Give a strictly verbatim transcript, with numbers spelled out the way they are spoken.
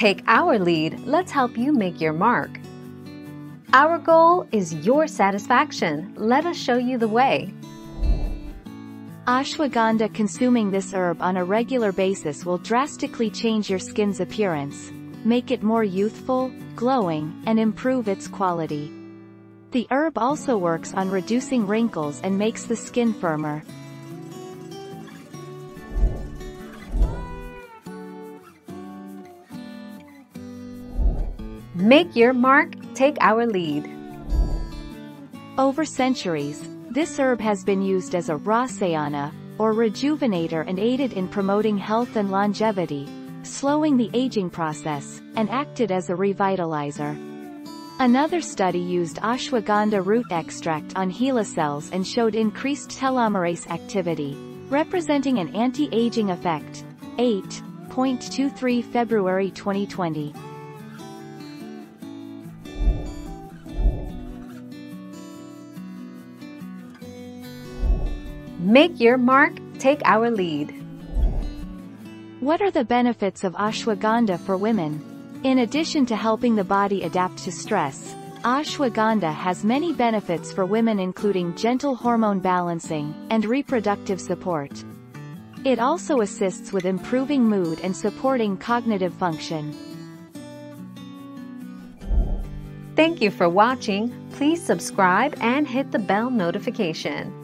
Take our lead, let's help you make your mark. Our goal is your satisfaction. Let us show you the way. Ashwagandha. Consuming this herb on a regular basis will drastically change your skin's appearance, make it more youthful, glowing, and improve its quality. The herb also works on reducing wrinkles and makes the skin firmer. Make your mark, take our lead. Over centuries, this herb has been used as a rasayana, or rejuvenator, and aided in promoting health and longevity, slowing the aging process, and acted as a revitalizer. Another study used ashwagandha root extract on HeLa cells and showed increased telomerase activity, representing an anti-aging effect. eight point two three February twenty twenty. Make your mark, take our lead. What are the benefits of ashwagandha for women? In addition to helping the body adapt to stress, ashwagandha has many benefits for women, including gentle hormone balancing and reproductive support. It also assists with improving mood and supporting cognitive function. Thank you for watching. Please subscribe and hit the bell notification.